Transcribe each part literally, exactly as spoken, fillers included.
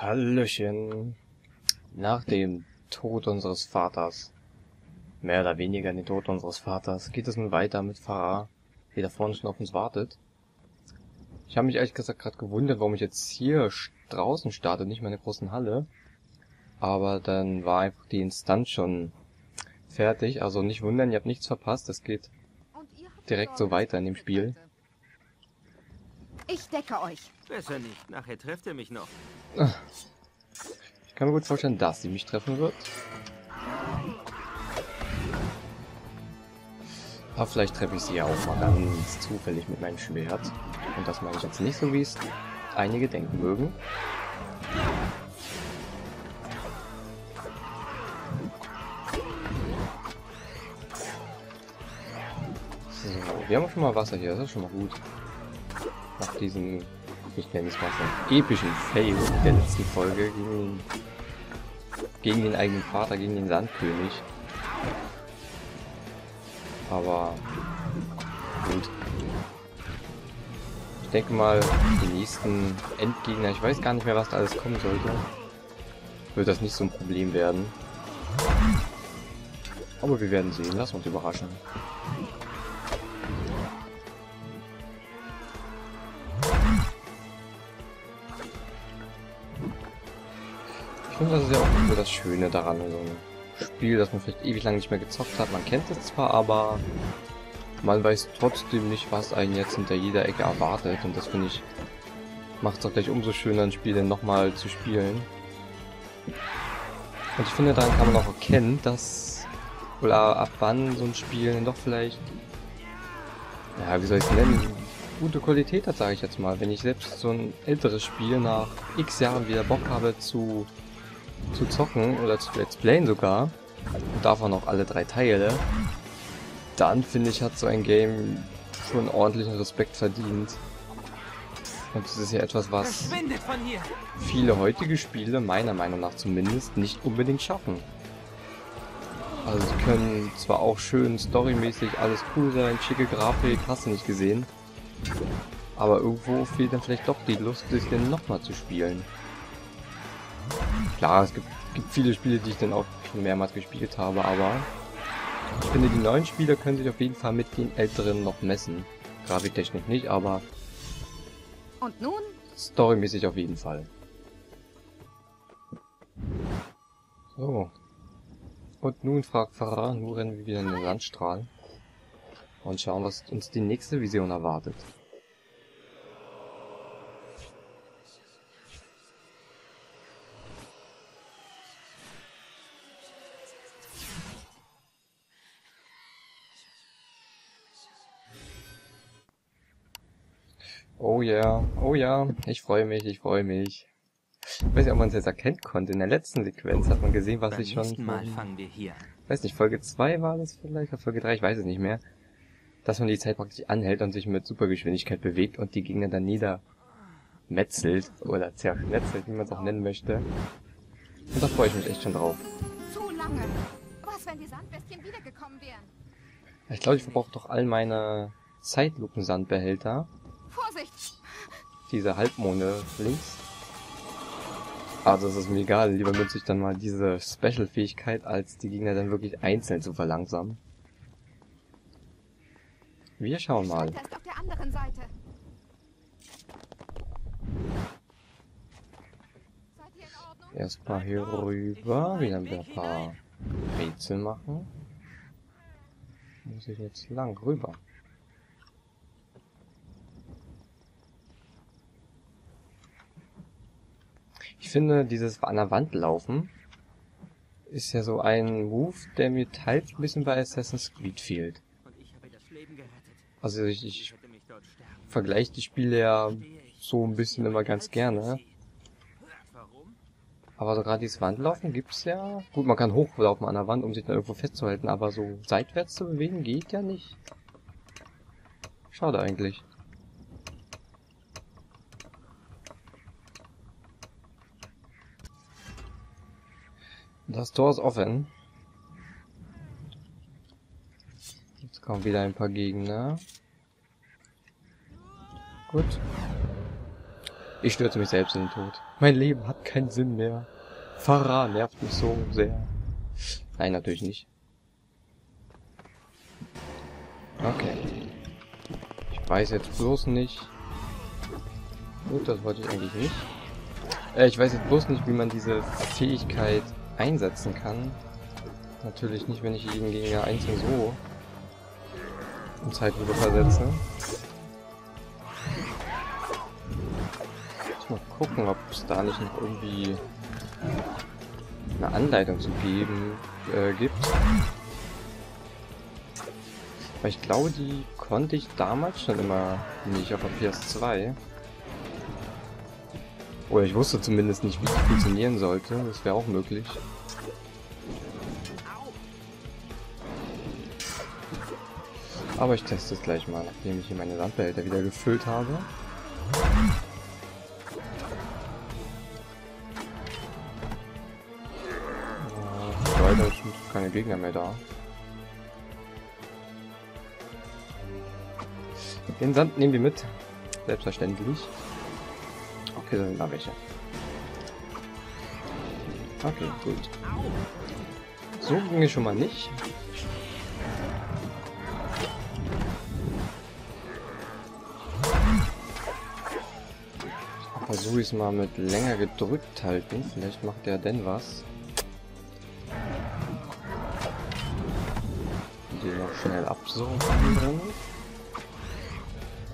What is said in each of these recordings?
Hallöchen. Nach dem Tod unseres Vaters, mehr oder weniger den Tod unseres Vaters, geht es nun weiter mit Farah, die da vorne schon auf uns wartet. Ich habe mich ehrlich gesagt gerade gewundert, warum ich jetzt hier draußen starte, nicht mehr in der großen Halle. Aber dann war einfach die Instanz schon fertig, also nicht wundern, ihr habt nichts verpasst, es geht direkt so weiter in dem Spiel. Ich decke euch. Besser nicht, nachher trefft ihr mich noch. Ich kann mir gut vorstellen, dass sie mich treffen wird. Aber vielleicht treffe ich sie auch mal ganz zufällig mit meinem Schwert. Und das meine ich jetzt nicht so, wie es einige denken mögen. So, wir haben auch schon mal Wasser hier, das ist schon mal gut. Nach diesem, ich nenne es Wasser, epischen Fail der letzten Folge gegen, gegen den eigenen Vater, gegen den Sandkönig. Aber gut. Ich denke mal, die nächsten Endgegner, ich weiß gar nicht mehr, was da alles kommen sollte, wird das nicht so ein Problem werden. Aber wir werden sehen, lass uns überraschen. Und das ist ja auch so das Schöne daran, so ein Spiel, das man vielleicht ewig lang nicht mehr gezockt hat. Man kennt es zwar, aber man weiß trotzdem nicht, was einen jetzt hinter jeder Ecke erwartet. Und das, finde ich, macht es auch gleich umso schöner, ein Spiel dann nochmal zu spielen. Und ich finde, daran kann man auch erkennen, dass, oder ab wann so ein Spiel dann doch vielleicht, ja, wie soll ich es nennen, gute Qualität hat, sage ich jetzt mal. Wenn ich selbst so ein älteres Spiel nach x Jahren wieder Bock habe zu zu zocken oder zu Let's Playen sogar, und davon auch alle drei Teile, dann finde ich, hat so ein Game schon ordentlichen Respekt verdient. Und das ist ja etwas, was viele heutige Spiele, meiner Meinung nach zumindest, nicht unbedingt schaffen. Also sie können zwar auch schön storymäßig alles cool sein, schicke Grafik, hast du nicht gesehen, aber irgendwo fehlt dann vielleicht doch die Lust, das denn nochmal zu spielen. Klar, es gibt, gibt viele Spiele, die ich dann auch schon mehrmals gespielt habe, aber ich finde, die neuen Spieler können sich auf jeden Fall mit den älteren noch messen. Grafiktechnisch nicht, aber und nun? Storymäßig auf jeden Fall. So. Und nun fragt Farah, nun rennen wir wieder in den Landstrahl und schauen, was uns die nächste Vision erwartet. Oh ja, yeah, oh ja, yeah. Ich freue mich, ich freue mich. Ich weiß nicht, ob man es jetzt erkennen konnte. In der letzten Sequenz hat man gesehen, was Beim ich schon... Mal fangen wir hier. Weiß nicht, Folge zwei war das vielleicht, oder Folge drei, ich weiß es nicht mehr. Dass man die Zeit praktisch anhält und sich mit Supergeschwindigkeit bewegt und die Gegner dann niedermetzelt, oder zerschnetzelt, wie man es auch nennen möchte. Und da freue ich mich echt schon drauf. Zu lange. Was, wenn die Sandbestien wiedergekommen wären? Ich glaube, ich verbrauche doch all meine Zeitlupensandbehälter. Diese Halbmonde links. Also es ist mir egal, lieber nutze ich dann mal diese Special-Fähigkeit, als die Gegner dann wirklich einzeln zu verlangsamen. Wir schauen mal. Erstmal hier rüber, wieder ein paar Rätsel machen. Muss ich jetzt lang rüber. Ich finde, dieses an der Wand laufen ist ja so ein Move, der mir teils ein bisschen bei Assassin's Creed fehlt. Also ich, ich vergleiche die Spiele ja so ein bisschen immer ganz gerne. Aber so gerade dieses Wandlaufen gibt's ja... Gut, man kann hochlaufen an der Wand, um sich dann irgendwo festzuhalten, aber so seitwärts zu bewegen geht ja nicht. Schade eigentlich. Das Tor ist offen. Jetzt kommen wieder ein paar Gegner. Gut. Ich stürze mich selbst in den Tod. Mein Leben hat keinen Sinn mehr. Farah nervt mich so sehr. Nein, natürlich nicht. Okay. Ich weiß jetzt bloß nicht... Gut, das wollte ich eigentlich nicht. Äh, ich weiß jetzt bloß nicht, wie man diese Fähigkeit einsetzen kann. Natürlich nicht, wenn ich jeden Gegner einzeln so in Zeitlupe versetze. Ich muss mal gucken, ob es da nicht noch irgendwie eine Anleitung zu geben äh, gibt. Weil ich glaube, die konnte ich damals schon immer nicht auf der P S zwei. Oder ich wusste zumindest nicht, wie die funktionieren sollte. Das wäre auch möglich. Aber ich teste es gleich mal, nachdem ich hier meine Sandbehälter wieder gefüllt habe. Leider sind keine Gegner mehr da. Den Sand nehmen wir mit. Selbstverständlich. Okay, da sind da welche. Okay, gut. So ging es schon mal nicht. Versuche ich es mal mit länger gedrückt halten. Vielleicht macht der denn was. Die noch schnell ab so drin.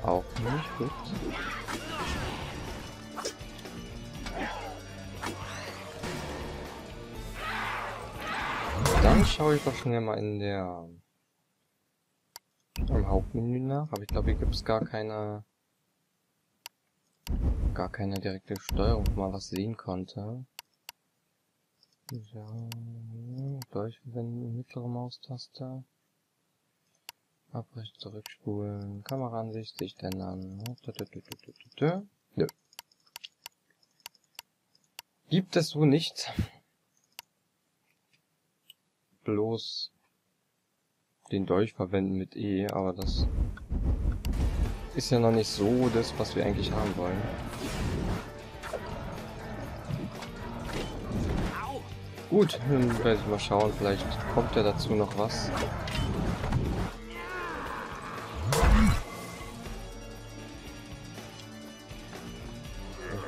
Auch nicht gut. Dann schaue ich doch schnell mal in der im Hauptmenü nach, aber ich glaube, hier gibt es gar keine gar keine direkte Steuerung, wo man was sehen konnte. Ja, gleich wieder die mittlere Maustaste. Abbrechen, zurückspulen, Kameraansicht, Sicht ändern. Nö. Gibt es so nicht. Bloß den Dolch verwenden mit E, aber das ist ja noch nicht so das, was wir eigentlich haben wollen. Gut, dann werde ich mal schauen, vielleicht kommt ja dazu noch was.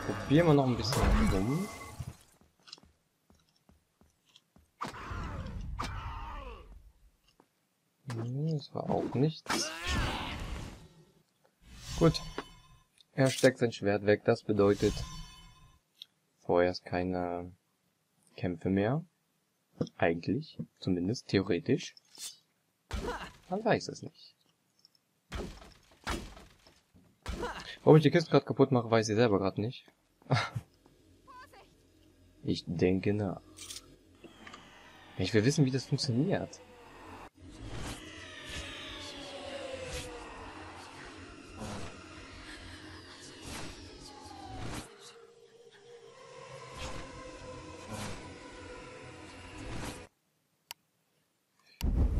Ich probiere mal noch ein bisschen rum. Das war auch nichts. Gut. Er steckt sein Schwert weg. Das bedeutet vorerst keine Kämpfe mehr. Eigentlich. Zumindest theoretisch. Man weiß es nicht. Warum ich die Kiste gerade kaputt mache, weiß ich selber gerade nicht. Ich denke nach. Ich will wissen, wie das funktioniert.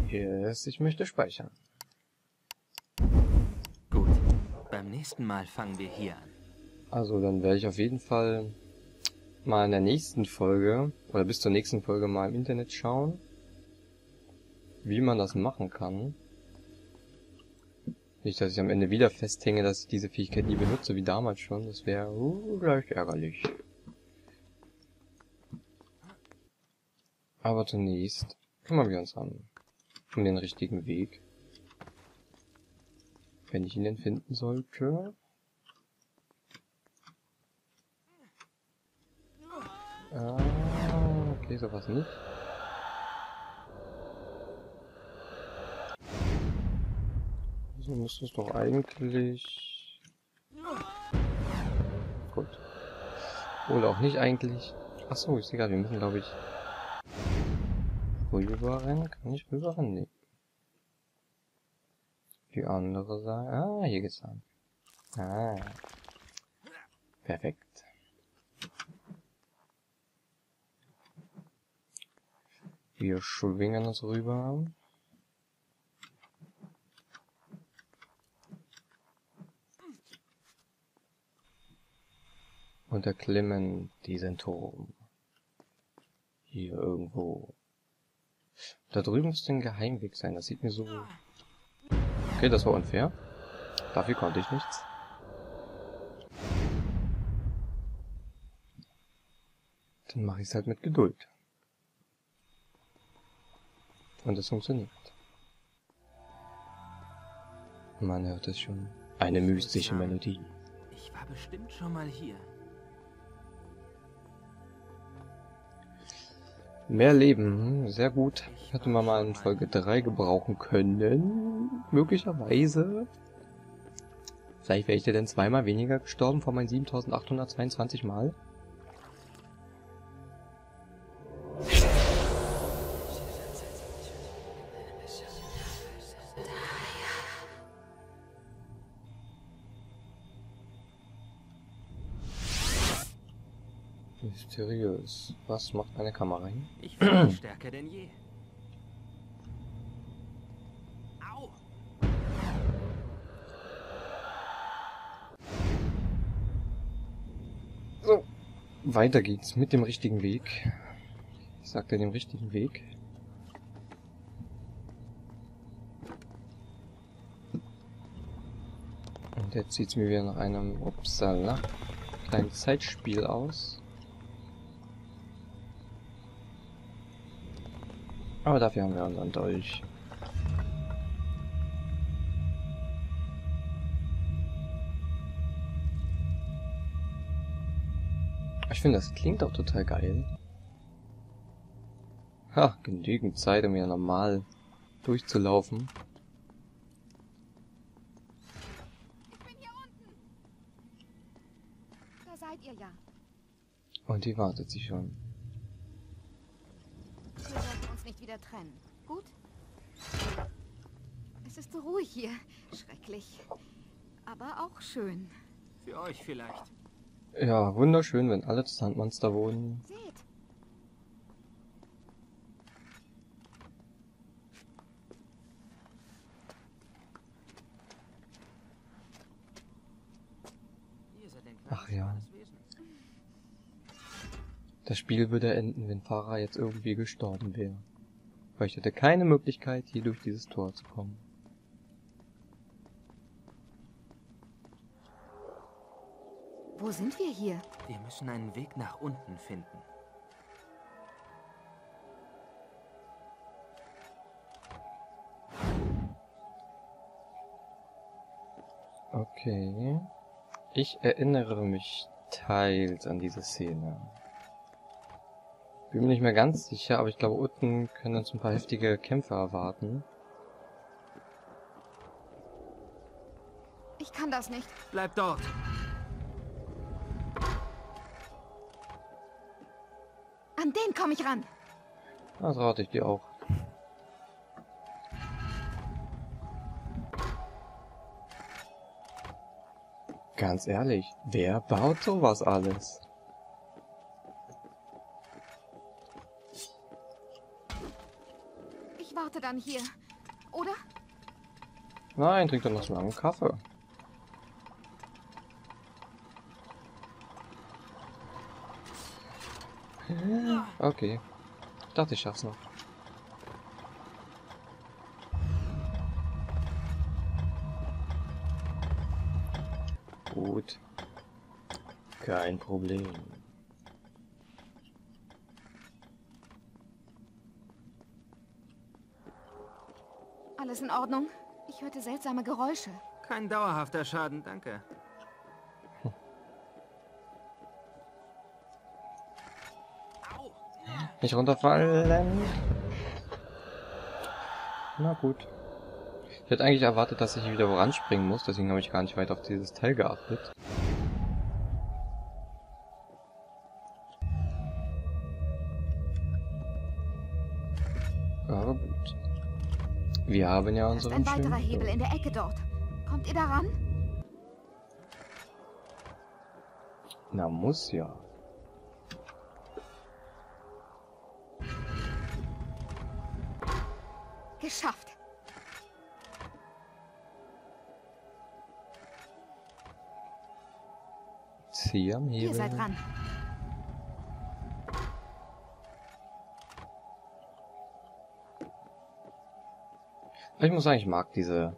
Yes, ich möchte speichern. Gut, beim nächsten Mal fangen wir hier an. Also dann werde ich auf jeden Fall mal in der nächsten Folge oder bis zur nächsten Folge mal im Internet schauen, wie man das machen kann. Nicht, dass ich am Ende wieder festhänge, dass ich diese Fähigkeit nie benutze, wie damals schon. Das wäre uh, gleich ärgerlich. Aber zunächst kümmern wir uns an. Um den richtigen Weg. Wenn ich ihn denn finden sollte. Ah, okay, sowas nicht. So müsste es doch eigentlich... Gut. Oder auch nicht eigentlich. Achso, ich sehe gerade, wir müssen, glaube ich... Rüberrennen? Kann ich rüberrennen? Nee. Die andere Seite. Ah, hier geht's an. Ah. Perfekt. Wir schwingen uns rüber. Und erklimmen diesen Turm. Hier irgendwo. Da drüben müsste ein Geheimweg sein. Das sieht mir so... Okay, das war unfair. Dafür konnte ich nichts. Dann mache ich es halt mit Geduld. Und es funktioniert. Man hört es schon. Eine mystische Melodie. Ich war bestimmt schon mal hier. Mehr Leben, sehr gut. Hätten wir mal in Folge drei gebrauchen können. Möglicherweise. Vielleicht wäre ich dir denn zweimal weniger gestorben von meinen siebentausendachthundertzweiundzwanzig Mal. Mysteriös. Was macht meine Kamera hin? Ich bin stärker denn je. Au! So, weiter geht's mit dem richtigen Weg. Ich sagte den richtigen Weg. Und jetzt sieht's mir wieder nach einem Upsala kleinen Zeitspiel aus. Aber dafür haben wir unseren Dolch. Ich finde, das klingt auch total geil. Ha, genügend Zeit, um hier normal durchzulaufen. Ich bin hier unten. Da seid ihr ja. Und die wartet sie schon. Nicht wieder trennen. Gut? Es ist so ruhig hier. Schrecklich. Aber auch schön. Für euch vielleicht. Ja, wunderschön, wenn alle Sandmonster wohnen. Seht. Ach ja. Das Spiel würde enden, wenn Farah jetzt irgendwie gestorben wäre. Weil ich hätte keine Möglichkeit, hier durch dieses Tor zu kommen. Wo sind wir hier? Wir müssen einen Weg nach unten finden. Okay. Ich erinnere mich teils an diese Szene. Bin mir nicht mehr ganz sicher, aber ich glaube, unten können uns ein paar heftige Kämpfe erwarten. Ich kann das nicht. Bleib dort. An den komme ich ran. Das rate ich dir auch. Ganz ehrlich, wer baut sowas alles? Dann hier, oder? Nein, trink doch noch einen langen Kaffee. Okay. Ich dachte, ich schaff's noch. Gut. Kein Problem. Alles in Ordnung? Ich hörte seltsame Geräusche. Kein dauerhafter Schaden, danke. Hm. Nicht runterfallen. Na gut. Ich hätte eigentlich erwartet, dass ich hier wieder voranspringen muss, deswegen habe ich gar nicht weit auf dieses Teil geachtet. Aber gut. Wir haben ja unseren Hebel. Ein weiterer Hebel in der Ecke dort. Kommt ihr daran? Na, muss ja. Geschafft. nichts hier am Hebel. Ihr seid dran. Ich muss sagen, ich mag diese...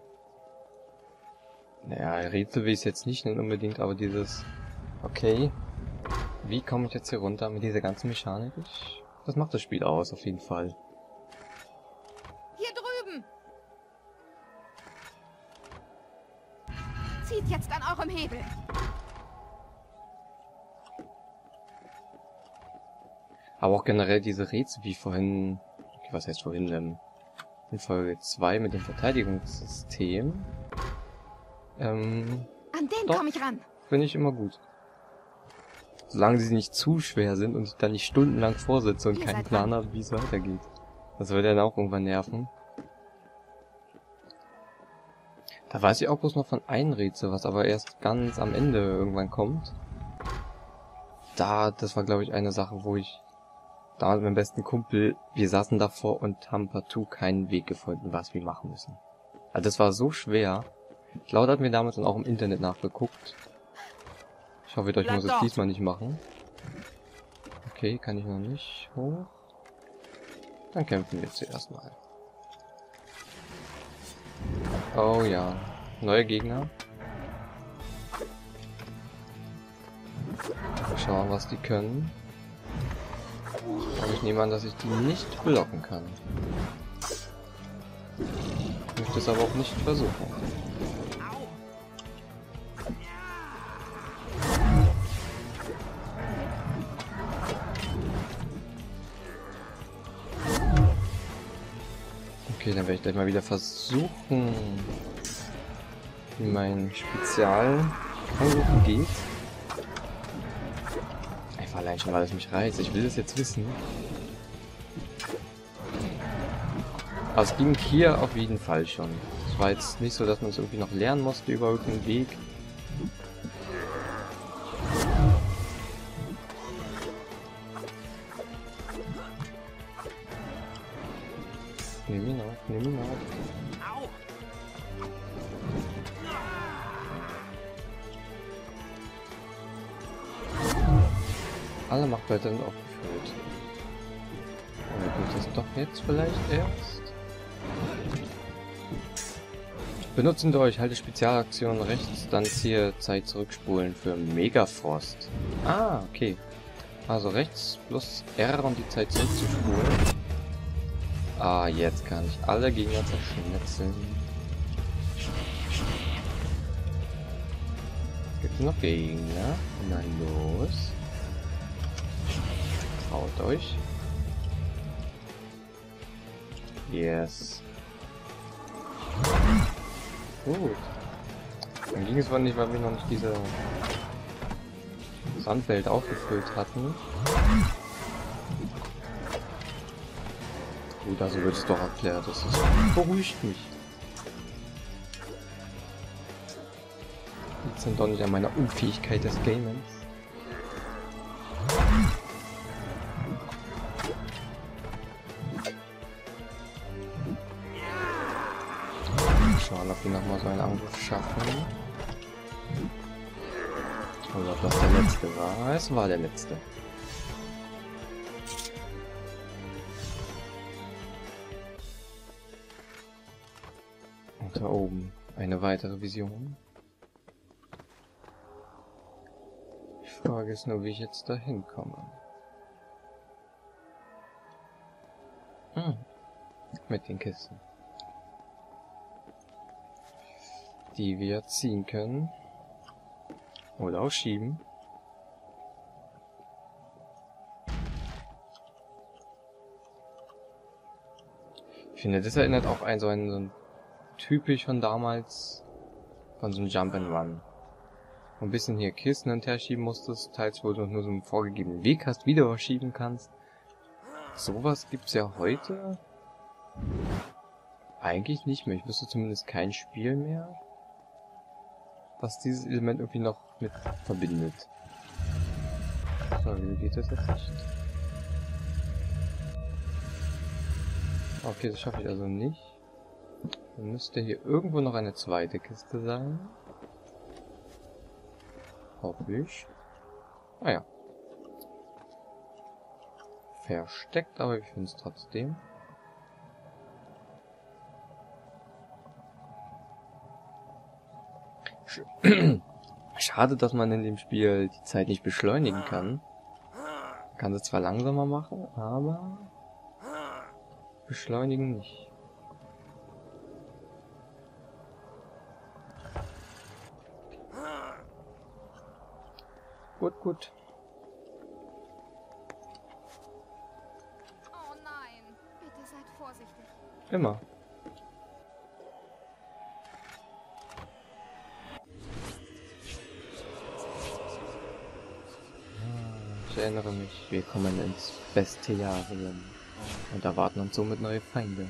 Naja, Rätsel will ich es jetzt nicht nennen unbedingt, aber dieses... Okay, wie komme ich jetzt hier runter mit dieser ganzen Mechanik? Ich, das macht das Spiel aus, auf jeden Fall. Hier drüben! Zieht jetzt an eurem Hebel! Aber auch generell diese Rätsel, wie vorhin... Okay, was heißt vorhin denn? In Folge zwei mit dem Verteidigungssystem. Ähm, An den komme ich ran. Finde ich immer gut. Solange sie nicht zu schwer sind und ich dann nicht stundenlang vorsitze und keinen Plan habe, wie es weitergeht. Das wird dann auch irgendwann nerven. Da weiß ich auch bloß noch von einem Rätsel, was aber erst ganz am Ende irgendwann kommt. Da, das war glaube ich eine Sache, wo ich... Da mit meinem besten Kumpel, wir saßen davor und haben partout keinen Weg gefunden, was wir machen müssen. Also das war so schwer. Ich glaube, da hatten wir damals dann auch im Internet nachgeguckt. Ich hoffe, ich muss es diesmal nicht machen. Okay, kann ich noch nicht hoch. Dann kämpfen wir zuerst mal. Oh ja, neue Gegner. Schauen, was die können. Aber ich nehme an, dass ich die nicht blocken kann. Ich möchte es aber auch nicht versuchen. Okay, dann werde ich gleich mal wieder versuchen, wie mein Spezialangriff geht. Allein schon, weil es mich reizt. Ich will das jetzt wissen. Aber es ging hier auf jeden Fall schon. Es war jetzt nicht so, dass man es irgendwie noch lernen musste über irgendeinen Weg. Nimm ihn auf, nimm ihn auf. Alle Machtwörter sind aufgefüllt. Und das doch jetzt vielleicht erst. Benutzen durch, halte Spezialaktion rechts, dann ziehe Zeit zurückspulen für Megafrost. Ah, okay. Also rechts plus R, um die Zeit zurückzuspulen. Ah, jetzt kann ich alle Gegner zerschnetzeln. Gibt's noch Gegner? Na los. Haut euch. Yes. Gut. Dann ging es wohl nicht, weil wir noch nicht diese Sandwelt aufgefüllt hatten. Gut, also wird es doch erklärt. Das ist beruhigt mich. Jetzt sind doch nicht an meiner Unfähigkeit des Gamens. Schauen, ob wir nochmal so einen Angriff schaffen. Oder ob das der letzte war. Es war der letzte. Und da oben eine weitere Vision. Die Frage ist nur, wie ich jetzt da hinkomme. Hm. Mit den Kisten, die wir ziehen können. Oder auch schieben. Ich finde, das erinnert auch an so einen, so einen typisch von damals, von so einem Jump'n'Run. Wo ein bisschen hier Kisten und her schieben musstest, teils wo du nur so einen vorgegebenen Weg hast, wieder was schieben kannst. Sowas gibt's ja heute eigentlich nicht mehr. Ich wüsste zumindest kein Spiel mehr, was dieses Element irgendwie noch mit verbindet. So, wie geht das jetzt nicht? Okay, das schaffe ich also nicht. Dann müsste hier irgendwo noch eine zweite Kiste sein. Hoffe ich. Ah ja. Versteckt, aber ich finde es trotzdem. Schade, dass man in dem Spiel die Zeit nicht beschleunigen kann. Man kann sie zwar langsamer machen, aber beschleunigen nicht. Gut, gut. Oh nein, bitte seid vorsichtig. Immer. Ich erinnere mich, wir kommen ins beste Jahr und erwarten uns somit neue Feinde.